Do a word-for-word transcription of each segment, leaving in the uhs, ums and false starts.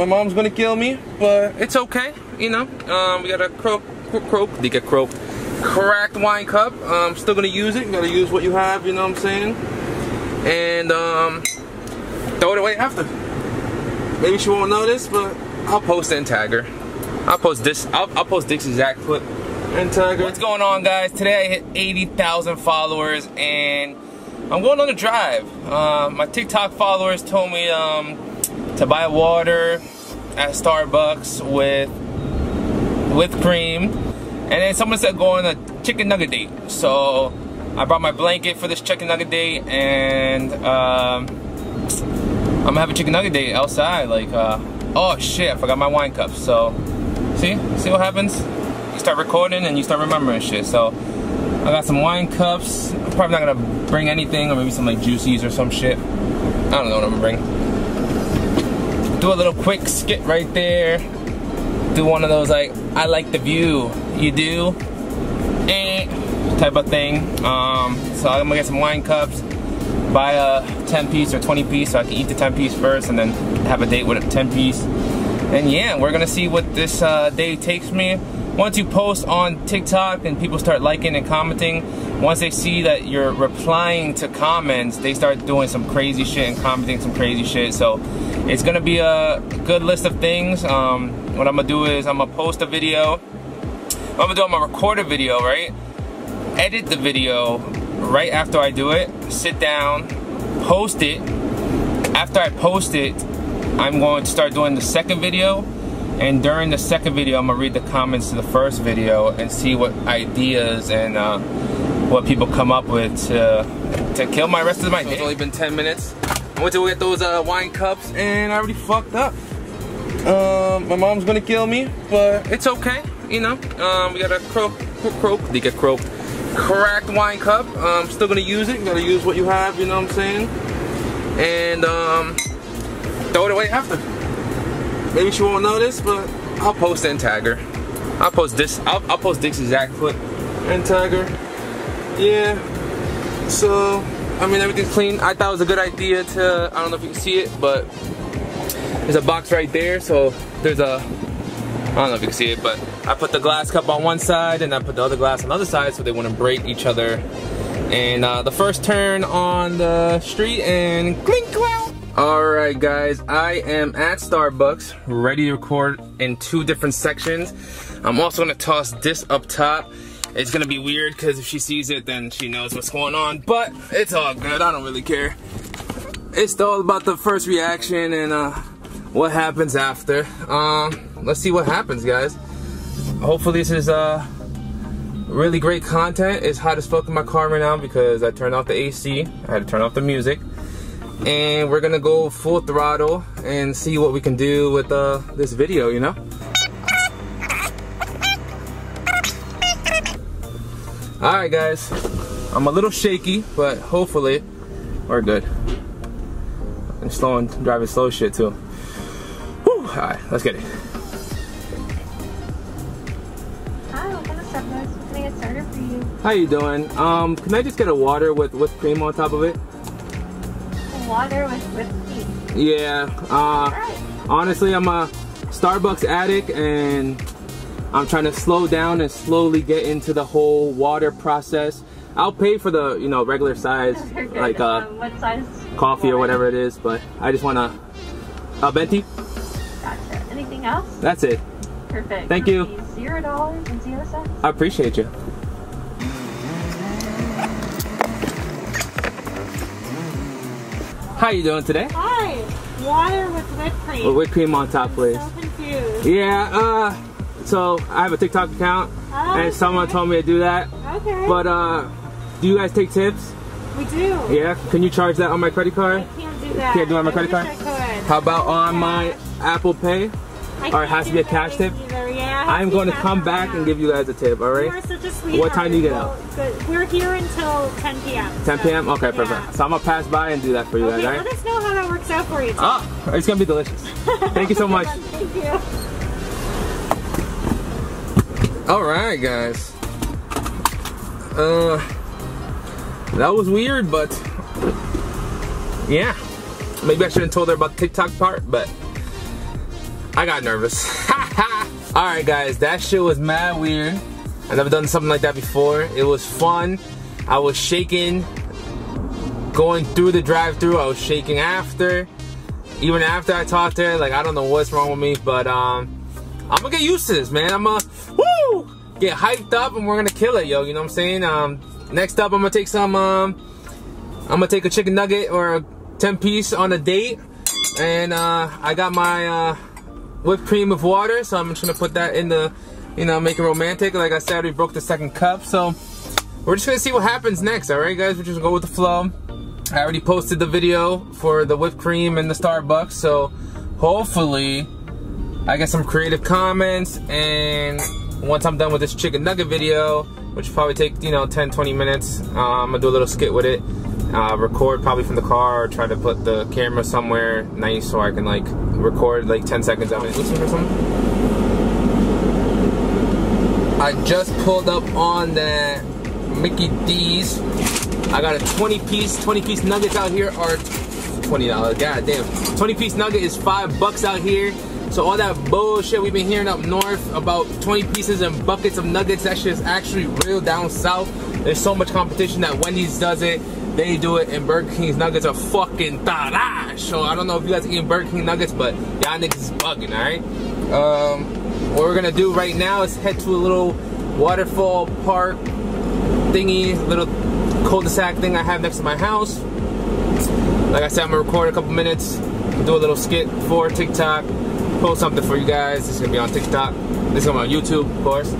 My mom's gonna kill me, but it's okay, you know. Um, we got a croak, croak, they get croak, cracked wine cup. I'm um, still gonna use it. You gotta use what you have, you know what I'm saying? And um, throw it away after. Maybe she won't notice, but I'll post it and tag her. I'll post this. I'll, I'll post this exact clip and tag her. What's going on, guys? Today I hit eighty thousand followers, and I'm going on a drive. Uh, my TikTok followers told me um, to buy water at Starbucks with with cream, and then someone said go on a chicken nugget date. So I brought my blanket for this chicken nugget date, and um, I'm gonna have a chicken nugget date outside. Like, uh, oh shit, I forgot my wine cup. So see, see what happens. You start recording and you start remembering shit. So I got some wine cups. I'm probably not gonna bring anything, or maybe some like juicies or some shit. I don't know what I'm gonna bring. Do a little quick skit right there. Do one of those like, I like the view, you do, eh, type of thing. Um, so I'm gonna get some wine cups, buy a ten piece or twenty piece so I can eat the ten piece first and then have a date with a ten piece. And yeah, we're gonna see what this uh, day takes me. Once you post on TikTok and people start liking and commenting, once they see that you're replying to comments, they start doing some crazy shit and commenting some crazy shit. So it's gonna be a good list of things. Um, what I'm gonna do is I'm gonna post a video. I'm gonna do I'm gonna record a video, right? Edit the video right after I do it. Sit down, post it. After I post it, I'm going to start doing the second video. And during the second video, I'm gonna read the comments to the first video and see what ideas and uh, what people come up with to, to kill my rest of my day. It's only been ten minutes. I went to get those uh, wine cups and I already fucked up. Um, my mom's gonna kill me, but it's okay, you know. Um, we got a croak, croak, they get croak, cracked wine cup. I'm um, still gonna use it. You gotta use what you have, you know what I'm saying? And um, throw it away after. Maybe she won't notice, but I'll post it and tag her. I'll post this. I'll, I'll post this exact clip and tag her. Yeah. So, I mean, everything's clean. I thought it was a good idea to. I don't know if you can see it, but there's a box right there. So there's a. I don't know if you can see it, but I put the glass cup on one side and I put the other glass on the other side so they wouldn't break each other. And uh, the first turn on the street and clink clink. Alright guys, I am at Starbucks, ready to record in two different sections. I'm also going to toss this up top. It's going to be weird because if she sees it then she knows what's going on, but it's all good, I don't really care. It's all about the first reaction and uh, what happens after. Um, let's see what happens, guys. Hopefully this is uh, really great content. It's hot as fuck in my car right now because I turned off the A C, I had to turn off the music. And we're gonna go full throttle and see what we can do with uh, this video, you know? Alright guys, I'm a little shaky, but hopefully we're good. I'm slow and driving slow shit too. Whew, alright, let's get it. Hi, welcome to Starbucks. What can I get started for you? How you doing? Um, can I just get a water with whipped cream on top of it? Water with whipped cream. Yeah, uh, right. Honestly, I'm a Starbucks addict and I'm trying to slow down and slowly get into the whole water process. I'll pay for the, you know, regular size, like uh, um, what size coffee water? Or whatever it is, but I just want a, a venti. Gotcha. Anything else? That's it. Perfect. Thank you. Zero dollars and zero cents. I appreciate you. How you doing today? Hi. Water with whipped cream. With whipped cream on top, please. I'm so confused. Yeah, uh, so I have a TikTok account, oh, and someone okay. told me to do that. Okay. But uh, do you guys take tips? We do. Yeah. Can you charge that on my credit card? I can't do that. Can't do it on my I credit card. I could. How about on my Apple Pay? I or it has to be a cash tip? Yeah, I'm going to come back right and give you guys a tip, all right? You are such a sweetheart. What time do you get out? We're here until ten p m ten p m? So, okay, yeah. Perfect. So I'm going to pass by and do that for you okay, guys, all right? Let us know how that works out for you. Ah, oh, it's going to be delicious. Thank you so much. Thank you. All right, guys. Uh, that was weird, but yeah. Maybe I shouldn't have told her about the TikTok part, but I got nervous. Alright guys, that shit was mad weird. I've never done something like that before. It was fun. I was shaking going through the drive-thru. I was shaking after. Even after I talked to her, like, I don't know what's wrong with me, but um, I'm gonna get used to this, man. I'm gonna, woo, get hyped up, and we're gonna kill it, yo. You know what I'm saying? Um, next up, I'm gonna take some, um, I'm gonna take a chicken nugget or a ten piece on a date, and uh, I got my uh, whipped cream with water, so I'm just gonna put that in the, you know, make it romantic. Like I said, we broke the second cup, so we're just gonna see what happens next, all right, guys? We're just gonna go with the flow. I already posted the video for the whipped cream and the Starbucks, so hopefully I get some creative comments, and once I'm done with this chicken nugget video, which will probably take, you know, ten, twenty minutes, uh, I'm gonna do a little skit with it, uh, record probably from the car, or try to put the camera somewhere nice so I can like record like ten seconds of it. Listen or something. I just pulled up on that Mickey D's. I got a twenty piece, twenty piece nuggets out here are twenty dollars, god damn. twenty piece nugget is five bucks out here. So all that bullshit we've been hearing up north about twenty pieces and buckets of nuggets, that shit is actually real down south. There's so much competition that Wendy's does it, they do it, and Burger King's nuggets are fucking trash. So I don't know if you guys are eating Burger King nuggets, but y'all niggas is bugging, alright? Um, what we're gonna do right now is head to a little waterfall park thingy, little cul-de-sac thing I have next to my house. Like I said, I'm gonna record a couple minutes, do a little skit for TikTok, post something for you guys. This is gonna be on TikTok, this is gonna be on YouTube, of course.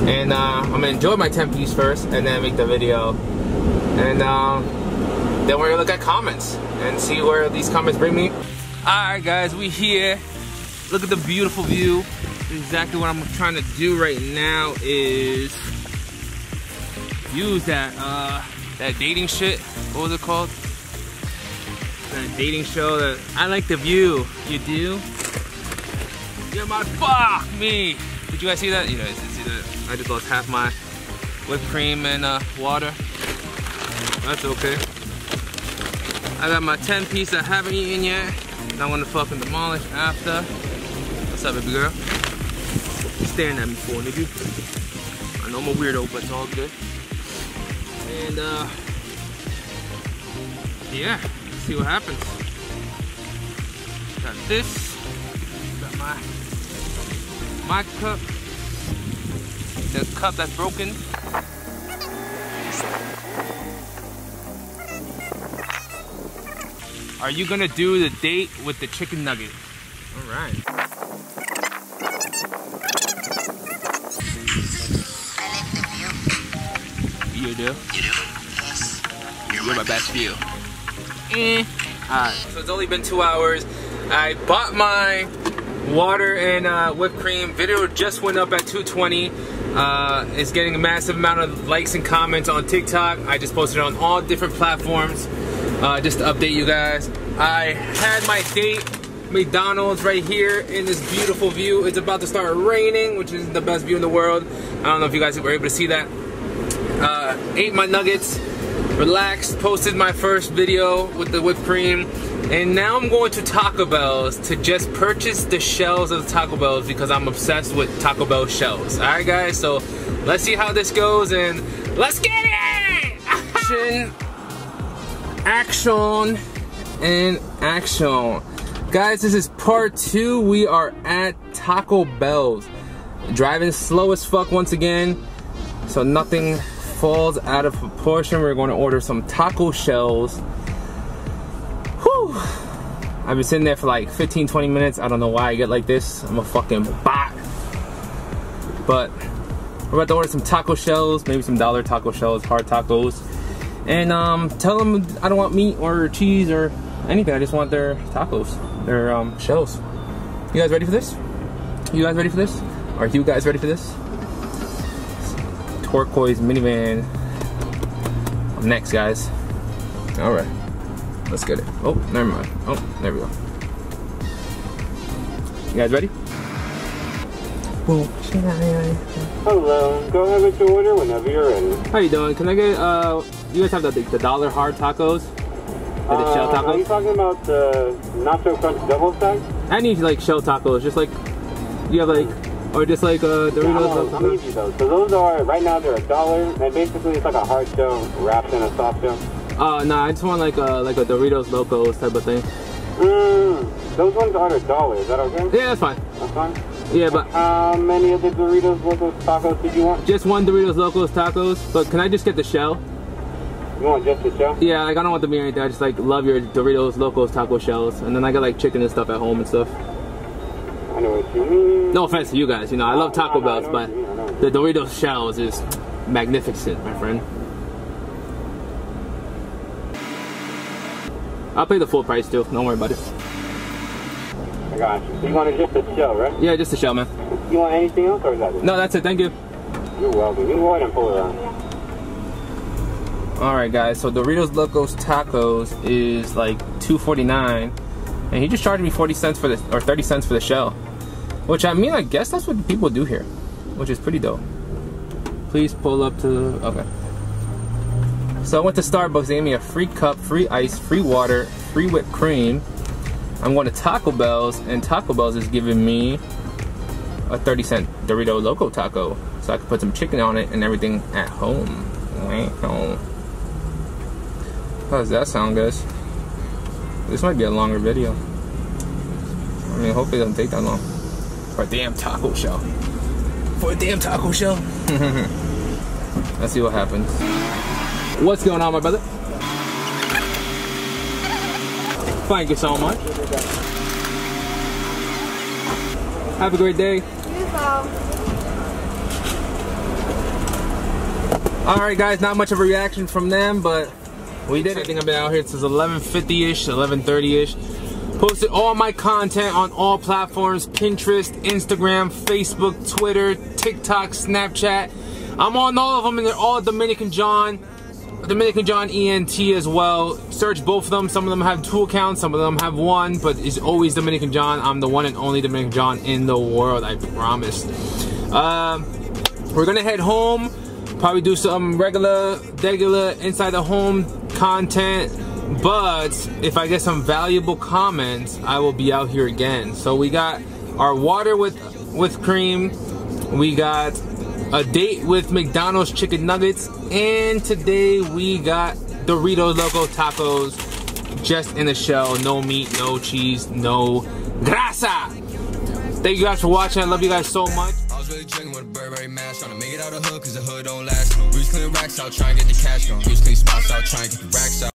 And uh, I'm gonna enjoy my ten piece first, and then make the video. And uh, then we're gonna look at comments and see where these comments bring me. Alright guys, we here. Look at the beautiful view. Exactly what I'm trying to do right now is use that uh, that dating shit. What was it called? That dating show. That I like the view. You do? You're my fuck me. Did you guys see that? You guys didn't see that. I just lost half my whipped cream and uh, water. That's okay. I got my ten piece I haven't eaten yet, and I'm gonna fucking demolish after. What's up, baby girl? You're staring at me for, nigga. I know I'm a weirdo, but it's all good. And uh, yeah, let's see what happens. Got this, got my, my cup, the cup that's broken. Are you gonna do the date with the chicken nugget? All right. You do? You do? Yes. You're, You're my best view. Eh. Alright. So it's only been two hours. I bought my water and uh, whipped cream. Video just went up at two twenty. Uh, it's getting a massive amount of likes and comments on TikTok. I just posted it on all different platforms. Uh, just to update you guys. I had my date. McDonald's right here in this beautiful view. It's about to start raining, which is the best view in the world. I don't know if you guys were able to see that. Uh, ate my nuggets, relaxed, posted my first video with the whipped cream, and now I'm going to Taco Bell's to just purchase the shells of the Taco Bell's because I'm obsessed with Taco Bell shells. Alright guys, so let's see how this goes and let's get it! Action, action, and action. Guys, this is part two. We are at Taco Bell's. Driving slow as fuck once again, so nothing falls out of proportion. We're going to order some taco shells. Whew. I've been sitting there for like fifteen, twenty minutes. I don't know why I get like this. I'm a fucking bot. But we're about to order some taco shells, maybe some dollar taco shells, hard tacos. And um, tell them I don't want meat or cheese or anything. I just want their tacos, their um, shells. You guys ready for this? You guys ready for this? Are you guys ready for this? Turquoise minivan. I'm next, guys. All right, let's get it. Oh, never mind. Oh, there we go. You guys ready? Whoa. Hello. Go ahead with your order whenever you're ready. How you doing? Can I get? Uh, you guys have the the dollar hard tacos? Or the uh, shell tacos? Are you talking about the nacho crunch double stack? Any like shell tacos, just like you have like, or just like uh, Doritos. Yeah, I'm, I'm gonna give you those. So those are right now they're a dollar, and basically it's like a hard shell wrapped in a soft shell. Uh, nah, I just want like a like a Doritos Locos type of thing. Mmm, those ones are a dollar. Is that okay? Yeah, that's fine. That's fine. Yeah, but how many of the Doritos Locos Tacos did you want? Just one Doritos Locos Tacos, but can I just get the shell? You want just the shell? Yeah, like I don't want the meat or anything. I just like love your Doritos Locos Taco shells, and then I got like chicken and stuff at home and stuff. I know what you mean. No offense to you guys, you know I love Taco Bells, no, but mean, the Doritos shells is magnificent, my friend. I'll pay the full price too. Don't worry about it. I got you. So you want just the shell, right? Yeah, just the shell, man. You want anything else, or is that it? No, that's it. Thank you. You're welcome. You can go ahead and pull it on. Alright guys, so Doritos Locos Tacos is like two forty-nine, and he just charged me forty cents for the, or thirty cents for the shell. Which I mean, I guess that's what people do here, which is pretty dope. Please pull up to, okay. So I went to Starbucks, they gave me a free cup, free ice, free water, free whipped cream. I'm going to Taco Bell's, and Taco Bell's is giving me a thirty cent Dorito Loco Taco. So I can put some chicken on it and everything at home. Wow. How does that sound, guys? This might be a longer video. I mean, hopefully it doesn't take that long. For a damn taco shell. For a damn taco shell. Let's see what happens. What's going on, my brother? Thank you so much. Have a great day. Alright guys, not much of a reaction from them, but we did it. I think I've been out here since eleven fifty-ish, eleven thirty-ish. Posted all my content on all platforms, Pinterest, Instagram, Facebook, Twitter, TikTok, Snapchat. I'm on all of them, and they're all Dominican John, Dominican John E N T as well. Search both of them. Some of them have two accounts, some of them have one, but it's always Dominican John. I'm the one and only Dominican John in the world, I promise. Uh, we're gonna head home. Probably do some regular, regular inside the home content, but if I get some valuable comments, I will be out here again. So we got our water with with cream, we got a date with McDonald's chicken nuggets, and today we got Doritos Locos Tacos, just in a shell, no meat, no cheese, no grasa. Thank you guys for watching. I love you guys so much. Really drinking with a Burberry mask, trying to make it out of the hood, cause the hood don't last. We just clean racks out, try and get the cash going. We just clean spots out, try and get the racks out.